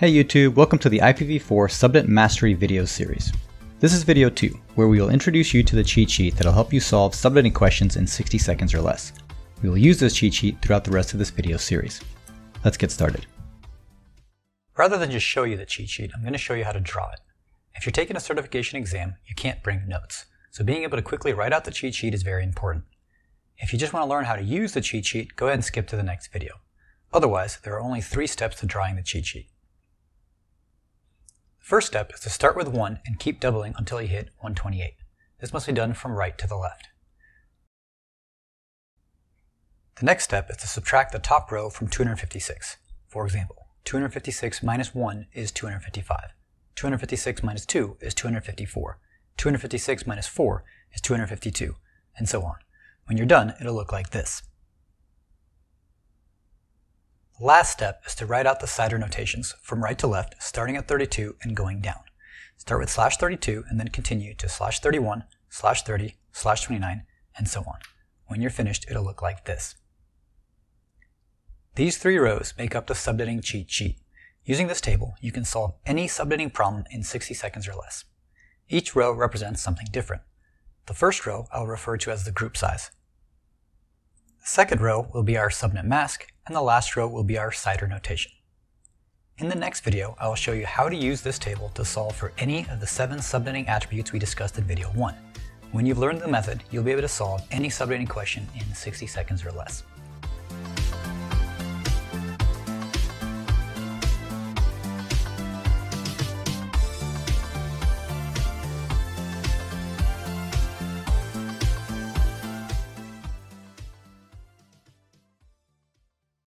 Hey YouTube, welcome to the IPv4 Subnet Mastery video series. This is video 2, where we will introduce you to the cheat sheet that will help you solve subnetting questions in 60 seconds or less. We will use this cheat sheet throughout the rest of this video series. Let's get started. Rather than just show you the cheat sheet, I'm going to show you how to draw it. If you're taking a certification exam, you can't bring notes, so being able to quickly write out the cheat sheet is very important. If you just want to learn how to use the cheat sheet, go ahead and skip to the next video. Otherwise, there are only 3 steps to drawing the cheat sheet. The first step is to start with 1 and keep doubling until you hit 128. This must be done from right to the left. The next step is to subtract the top row from 256. For example, 256 minus 1 is 255. 256 minus 2 is 254. 256 minus 4 is 252, and so on. When you're done, it'll look like this. The last step is to write out the CIDR notations from right to left, starting at 32 and going down. Start with /32 and then continue to /31, /30, /29, and so on. When you're finished, it'll look like this. These 3 rows make up the subnetting cheat sheet. Using this table, you can solve any subnetting problem in 60 seconds or less. Each row represents something different. The first row I'll refer to as the group size. The second row will be our subnet mask, and the last row will be our CIDR notation. In the next video, I will show you how to use this table to solve for any of the 7 subnetting attributes we discussed in video 1. When you've learned the method, you'll be able to solve any subnetting question in 60 seconds or less.